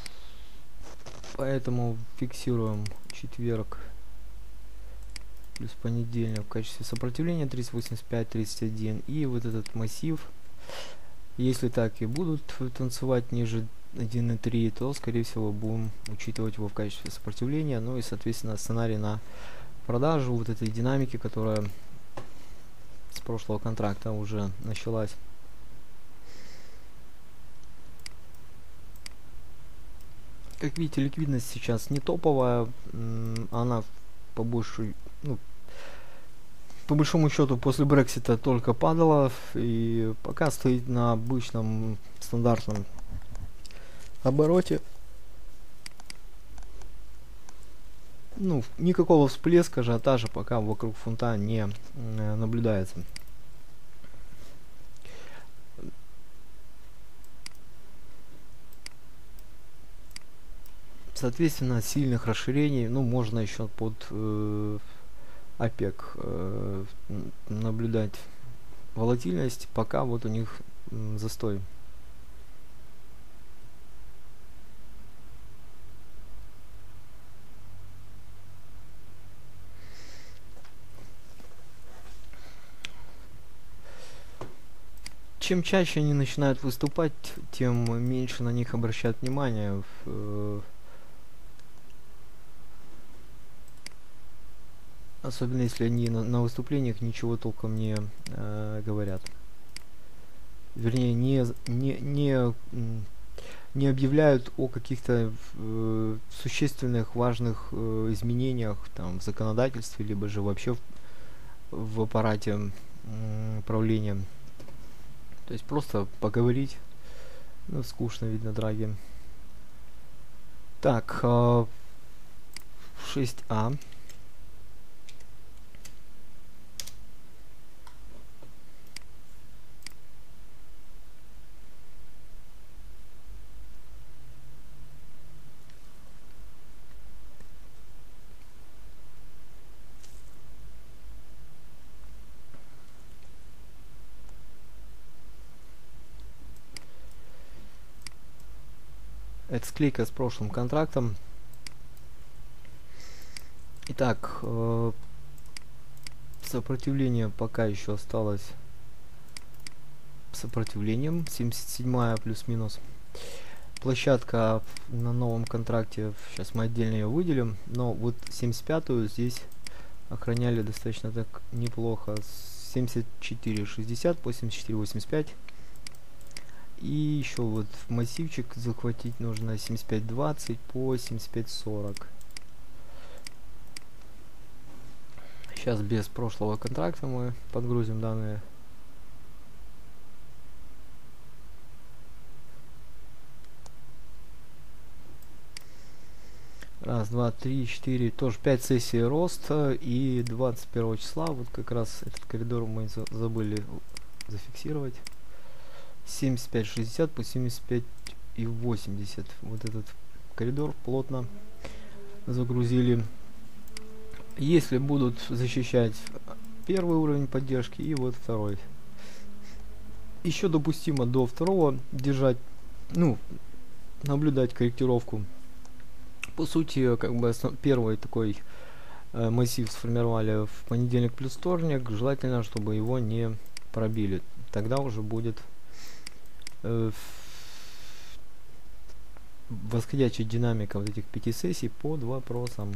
Поэтому фиксируем четверг плюс понедельник в качестве сопротивления 385-31, и вот этот массив. Если так и будут танцевать ниже 1.3, то скорее всего будем учитывать его в качестве сопротивления, ну и соответственно сценарий на продажу вот этой динамики, которая с прошлого контракта уже началась. Как видите, ликвидность сейчас не топовая, она по большому счету после Брексита только падала и пока стоит на обычном стандартном обороте. Ну, никакого всплеска, ажиотажа пока вокруг фунта не наблюдается. Соответственно, сильных расширений, ну, можно еще под ОПЕК наблюдать волатильность, пока вот у них застой. Чем чаще они начинают выступать, тем меньше на них обращают внимание. Особенно если они на выступлениях ничего толком не говорят. Вернее, не объявляют о каких-то существенных, важных изменениях там, в законодательстве, либо же вообще в аппарате правления. То есть просто поговорить. Ну, скучно, видно, драги. Так, 6А. Это склейка с прошлым контрактом. Итак, сопротивление пока еще осталось сопротивлением. 77 плюс-минус. Площадка на новом контракте. Сейчас мы отдельно ее выделим. Но вот 75-ю здесь охраняли достаточно так неплохо. 74.60 по 74.85. И еще вот в массивчик захватить нужно 75.20 по 75.40. Сейчас без прошлого контракта мы подгрузим данные. Раз, два, три, четыре, тоже 5 сессий роста. И 21 числа, вот как раз этот коридор мы забыли зафиксировать. 75.60 по 75.80. Вот этот коридор плотно загрузили. Если будут защищать первый уровень поддержки и вот второй. Еще допустимо до второго держать, ну, наблюдать корректировку. По сути, как бы первый такой массив сформировали в понедельник плюс вторник. Желательно, чтобы его не пробили. Тогда уже будет восходящая динамика вот этих 5 сессий под вопросом.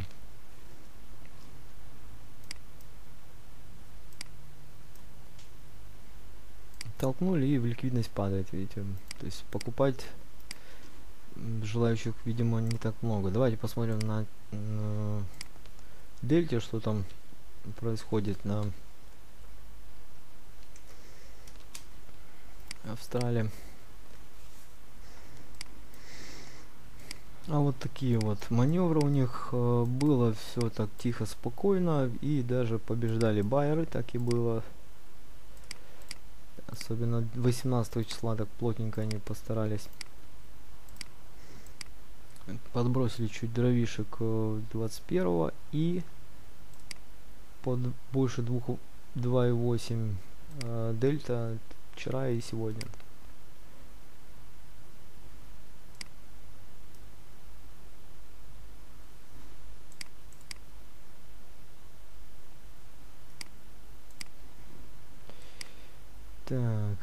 Толкнули, и ликвидность падает, видите. То есть покупать желающих, видимо, не так много. Давайте посмотрим на дельте, что там происходит на Австралии. А вот такие вот маневры у них. Было все так тихо, спокойно, и даже побеждали байеры, так и было. Особенно 18 числа так плотненько они постарались. Подбросили чуть дровишек 21 и под больше 2,8 дельта вчера и сегодня. Так.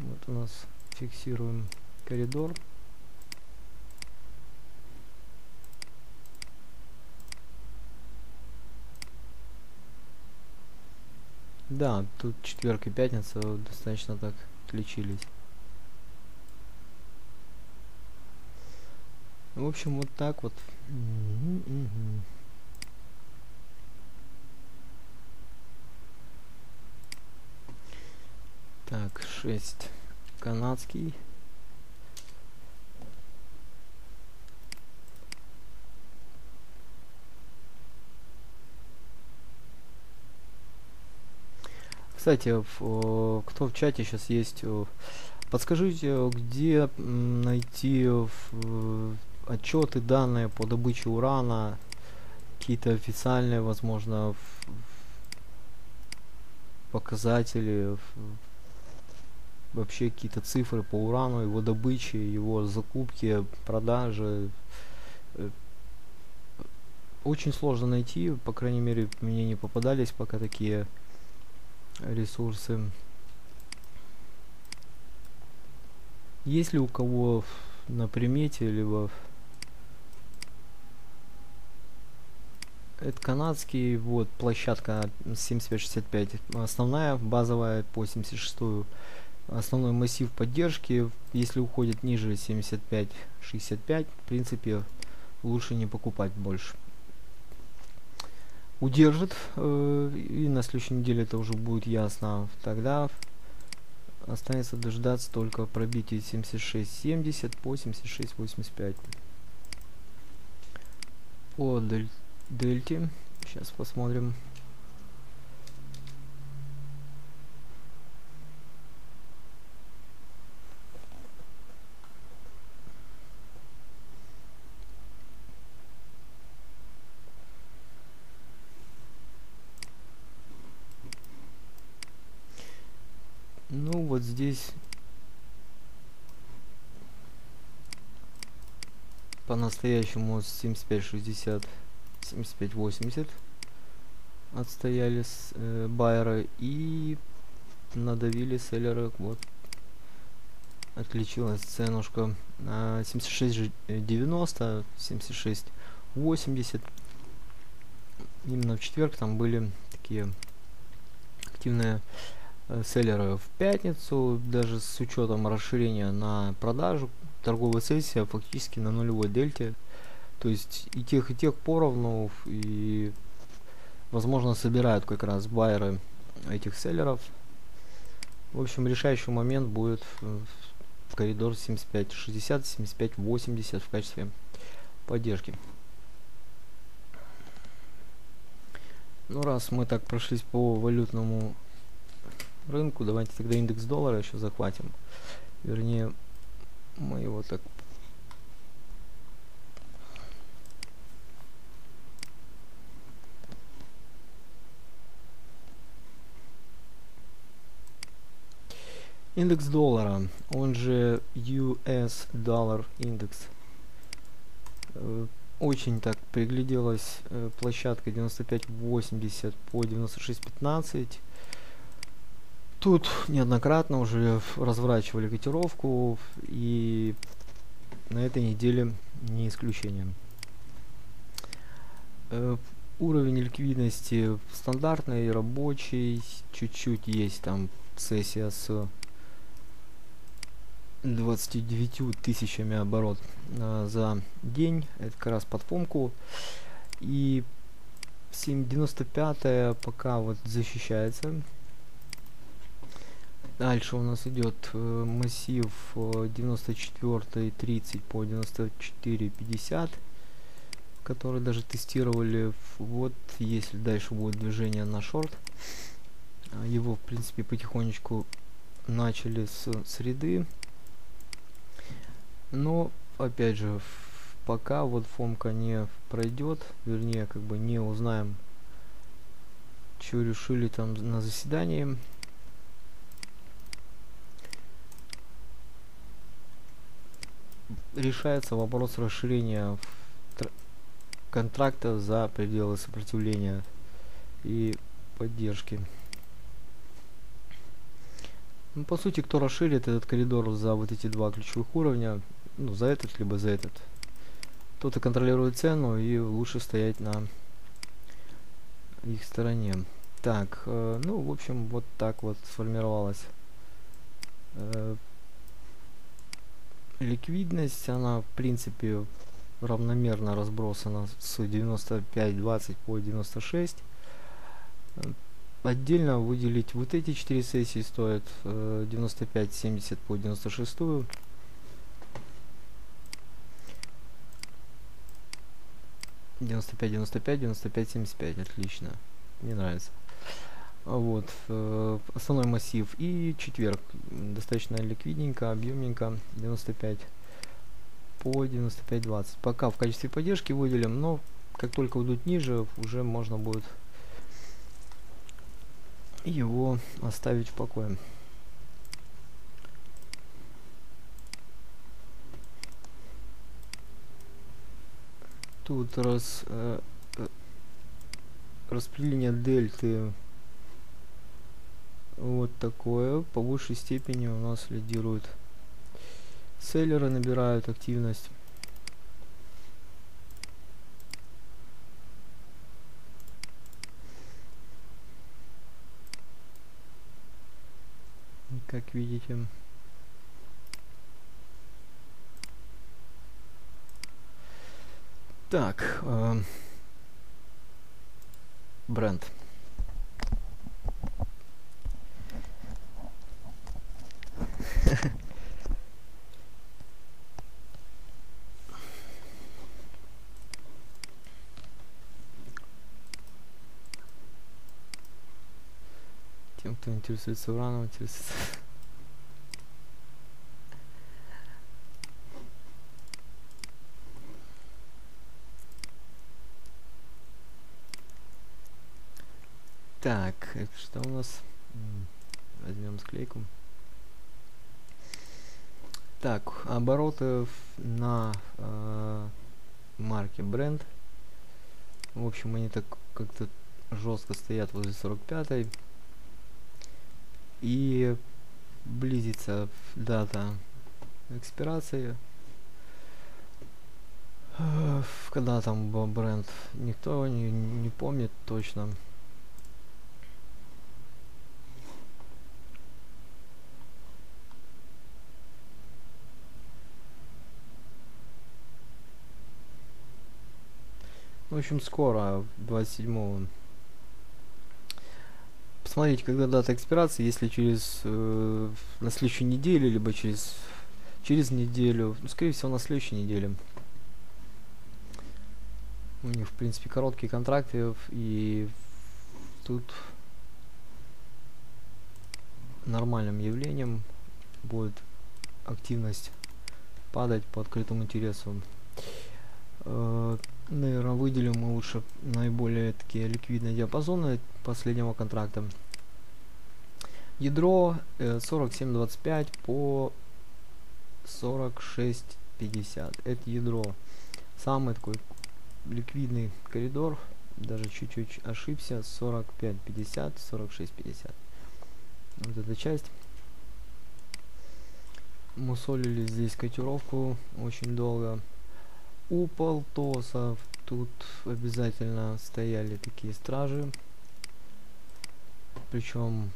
Вот у нас фиксируем коридор. Да, тут четверг и пятница достаточно так отличились. В общем, вот так вот. Так, 6 канадский. Кстати, кто в чате сейчас есть, подскажите, где найти отчеты, данные по добыче урана, какие-то официальные, возможно, показатели, вообще какие-то цифры по урану, его добыче, его закупке, продаже. Очень сложно найти, по крайней мере, мне не попадались пока такие ресурсы. Есть ли у кого на примете, либо это канадский, вот площадка 7565, основная, базовая по 76, основной массив поддержки, если уходит ниже 75-65, в принципе, лучше не покупать больше. Удержит, и на следующей неделе это уже будет ясно. Тогда останется дождаться только пробития 76.70 по 76.85. По дельте сейчас посмотрим. Ну вот здесь по-настоящему 75.60, 75.80 отстояли с байеры и надавили селлеры. Вот отличилась ценушка 76.90, 76.80. Именно в четверг там были такие активные селлеры. В пятницу, даже с учетом расширения на продажу, торговая сессия фактически на нулевой дельте, то есть и тех поровну, и возможно собирают как раз байеры этих селлеров. В общем, решающий момент будет в коридор 75-60, 75-80 в качестве поддержки. Ну, раз мы так прошлись по валютному рынку, давайте тогда индекс доллара еще захватим, вернее мы его так индекс доллара, он же US Dollar индекс. Очень так пригляделась площадка 95.80 по 96.15. Тут неоднократно уже разворачивали котировку, и на этой неделе не исключение. Уровень ликвидности стандартный, рабочий, чуть-чуть есть там сессия с 29 000 оборот за день, это как раз под ФОМКу, и 7.95 пока вот защищается. Дальше у нас идет массив 94.30 по 94.50, который даже тестировали. Вот если дальше будет движение на шорт, его в принципе потихонечку начали с среды, но опять же пока вот ФОМКа не пройдет, вернее как бы не узнаем, что решили там на заседании. Решается вопрос расширения контракта за пределы сопротивления и поддержки. Ну, по сути, кто расширит этот коридор за вот эти два ключевых уровня, ну, за этот либо за этот, тот и контролирует цену, и лучше стоять на их стороне. Так, ну, в общем, вот так вот сформировалась ликвидность. Она, в принципе, равномерно разбросана с 95.20 по 96. Отдельно выделить вот эти 4 сессии стоит 95.70 по 96. .95, 95, 95, 75, отлично, мне нравится. Вот основной массив и четверг достаточно ликвидненько, объемненько, 95 по 95.20 пока в качестве поддержки выделим, но как только уйдут ниже, уже можно будет его оставить в покое. Тут распределение дельты вот такое. По большей степени у нас лидируют селлеры, набирают активность. Как видите, так, бренд. Тем, кто интересуется ураном, интересуется. Так, это что у нас? Возьмем склейку. Так, обороты на марке бренд. В общем, они так как-то жестко стоят возле 45-й. И близится дата экспирации. Когда там был бренд, никто не помнит точно. В общем, скоро, 27-го. Посмотрите, когда дата экспирации, если через на следующей неделе, либо через неделю, ну, скорее всего, на следующей неделе. У них, в принципе, короткие контракты, и тут нормальным явлением будет активность падать по открытому интересу. Наверное, выделим мы лучше наиболее такие ликвидные диапазоны последнего контракта. Ядро 47.25 по 46.50. Это ядро. Самый такой ликвидный коридор. Даже чуть-чуть ошибся. 45.50, 46.50. Вот эта часть. Мусолили здесь котировку очень долго. У полтосов тут обязательно стояли такие стражи, причем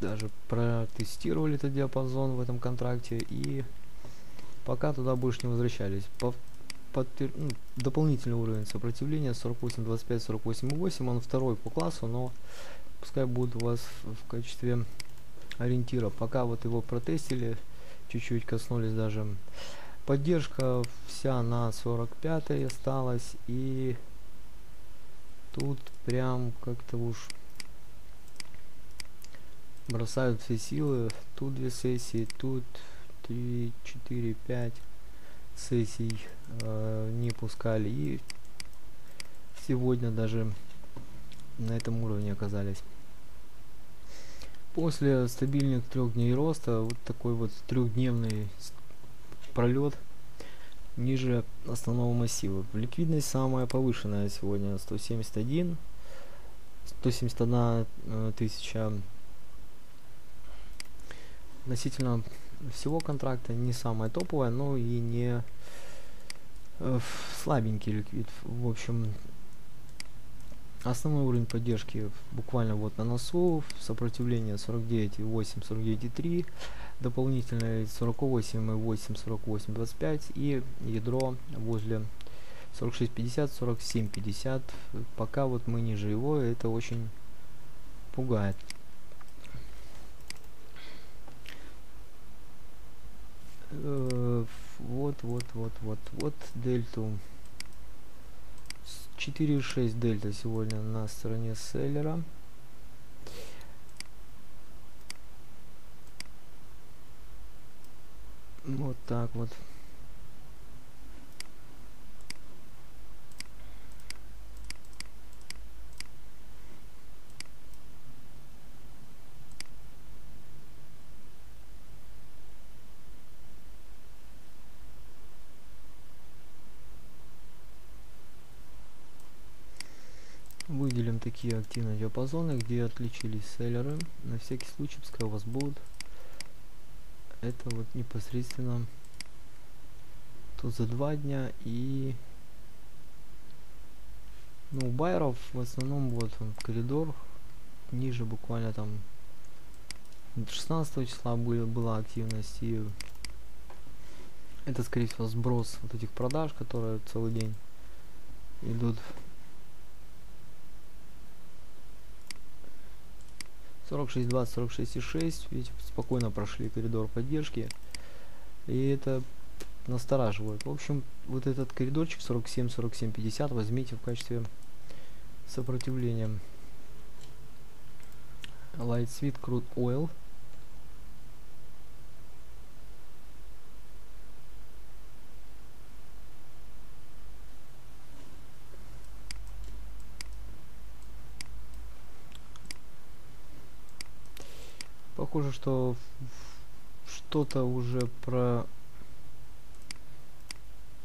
даже протестировали этот диапазон в этом контракте и пока туда больше не возвращались. Дополнительный уровень сопротивления 48 25 48 8, он второй по классу, но пускай будет у вас в качестве ориентира. Пока вот его протестили, чуть-чуть коснулись даже. Поддержка вся на 45-й осталась, и тут прям как-то уж бросают все силы. Тут 2 сессии, тут 3, 4, 5 сессий не пускали, и сегодня даже на этом уровне оказались. После стабильных 3 дней роста вот такой вот 3-дневный пролет ниже основного массива. Ликвидность самая повышенная сегодня, 171 тысяча относительно всего контракта. Не самая топовая, но и не слабенький ликвид. В общем, Основной уровень поддержки буквально вот на носу, сопротивление 49,8, 49,3, дополнительное 48,8, 48,25 и ядро возле 46,50, 47,50. Пока вот мы ниже его, это очень пугает. Вот дельту 4,6 дельта сегодня на стороне селлера. Вот так вот. Выделим такие активные диапазоны, где отличились селлеры. На всякий случай, пускай у вас будут. Это вот непосредственно тут за 2 дня и ну, у байеров в основном вот он, коридор ниже буквально там 16 числа была активность, и это скорее всего сброс вот этих продаж, которые целый день идут. 46.20, 46.6, видите, спокойно прошли коридор поддержки, и это настораживает. В общем, вот этот коридорчик 47, 47.50 возьмите в качестве сопротивления. Light Sweet Crude Oil. Похоже, что что-то уже про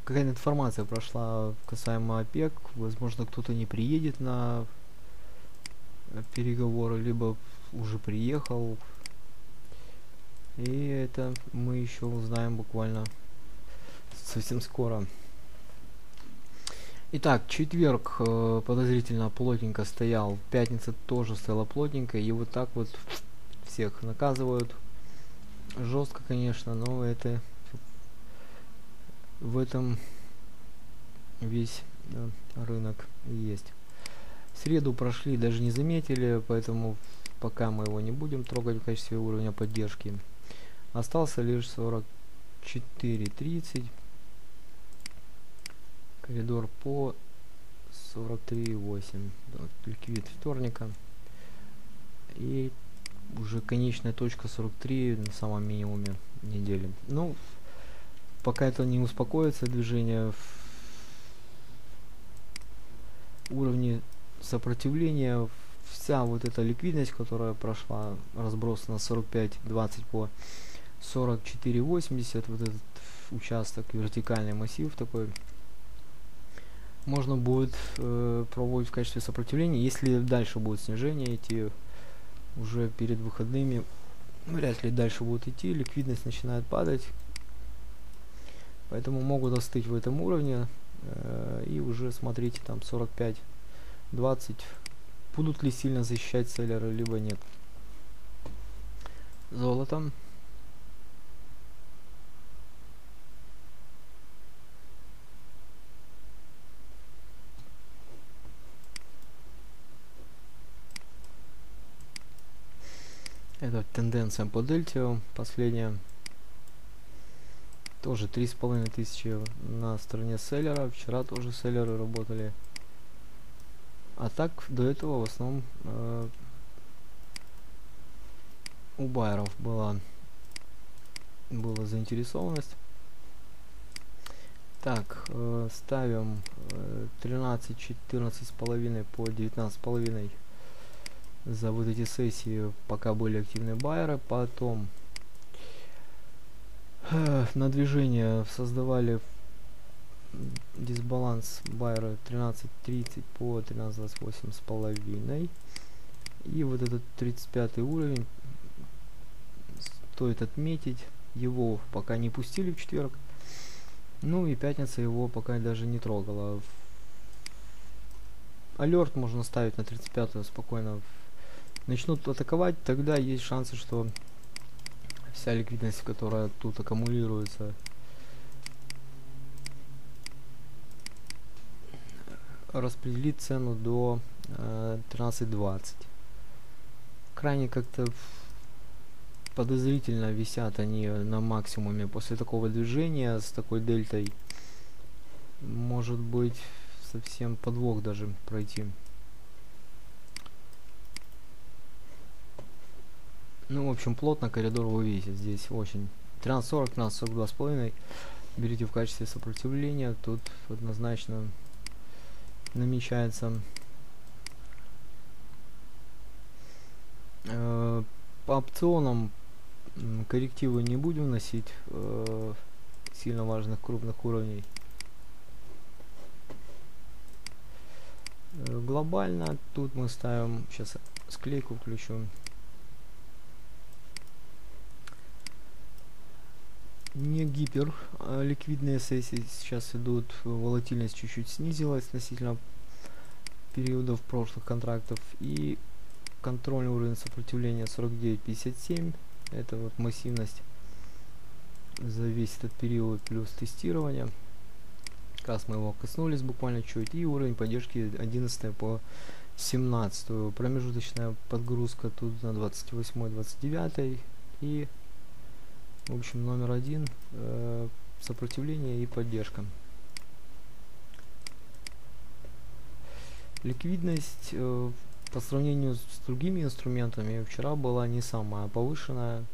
какая-то информация прошла касаемо ОПЕК. Возможно, кто-то не приедет на переговоры, либо уже приехал. И это мы еще узнаем буквально совсем скоро. Итак, четверг подозрительно плотненько стоял, пятница тоже стояла плотненько, и вот так вот всех наказывают жестко, конечно, но это в этом весь рынок есть. В среду прошли, даже не заметили, поэтому пока мы его не будем трогать в качестве уровня поддержки. Остался лишь 44.30, коридор по 43.8, ликвид вторника, и уже конечная точка 43 на самом минимуме недели. Ну, пока это не успокоится, движение в уровне сопротивления, вся вот эта ликвидность, которая прошла, разброс на 45.20 по 44.80, вот этот участок, вертикальный массив такой, можно будет проводить в качестве сопротивления. Если дальше будет снижение идти, уже перед выходными вряд ли дальше будут идти, ликвидность начинает падать, поэтому могут остыть в этом уровне, и уже смотрите там 45-20, будут ли сильно защищать селлеры либо нет. Золотом это тенденция по дельте последняя, тоже 3500 на стороне селлера. Вчера тоже селлеры работали, а так до этого в основном у байеров была заинтересованность. Так, ставим 13-14,5 по 19,5 за вот эти сессии, пока были активные байеры. Потом на движение создавали дисбаланс байеры 13.30 по 13.28,5, и вот этот 35 уровень стоит отметить, его пока не пустили в четверг, ну и пятница его пока даже не трогала. алерт можно ставить на 35 спокойно. Начнут атаковать, тогда есть шансы, что вся ликвидность, которая тут аккумулируется, распределит цену до 13.20. Крайне как-то подозрительно висят они на максимуме после такого движения с такой дельтой. Может быть, совсем подвох даже пройти. Ну, в общем, плотно коридор вы видите здесь очень. 13.40, 13.42,5 берите в качестве сопротивления. Тут однозначно намечается по опционам. Коррективы не будем вносить сильно важных крупных уровней. Глобально тут мы ставим, сейчас склейку включу, не гипер ликвидные сессии сейчас идут, волатильность чуть-чуть снизилась относительно периодов прошлых контрактов, и контрольный уровень сопротивления 49.57, это вот массивность зависит от периода плюс тестирования. Мы его коснулись буквально чуть, и уровень поддержки 11 по 17, промежуточная подгрузка тут на 28-29, и в общем номер один сопротивление и поддержка. Ликвидность по сравнению с другими инструментами вчера была не самая повышенная.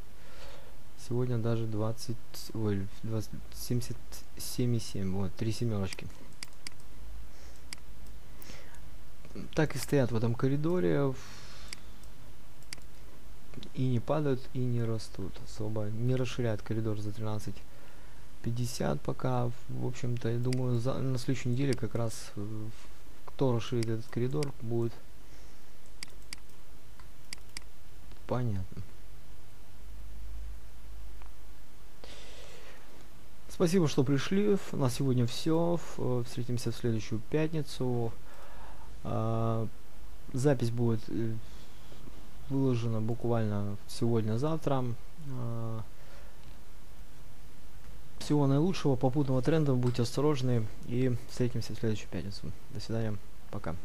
Сегодня даже 77,7, вот, 3 семерочки. Так и стоят в этом коридоре. И не падают, и не растут. Особо не расширяют коридор за 13,50 пока. В общем-то, я думаю, на следующей неделе как раз кто расширит этот коридор, будет понятно. Спасибо, что пришли. На сегодня все. Встретимся в следующую пятницу. Запись будет выложена буквально сегодня-завтра. Всего наилучшего, попутного тренда, будьте осторожны. И встретимся в следующую пятницу. До свидания, пока.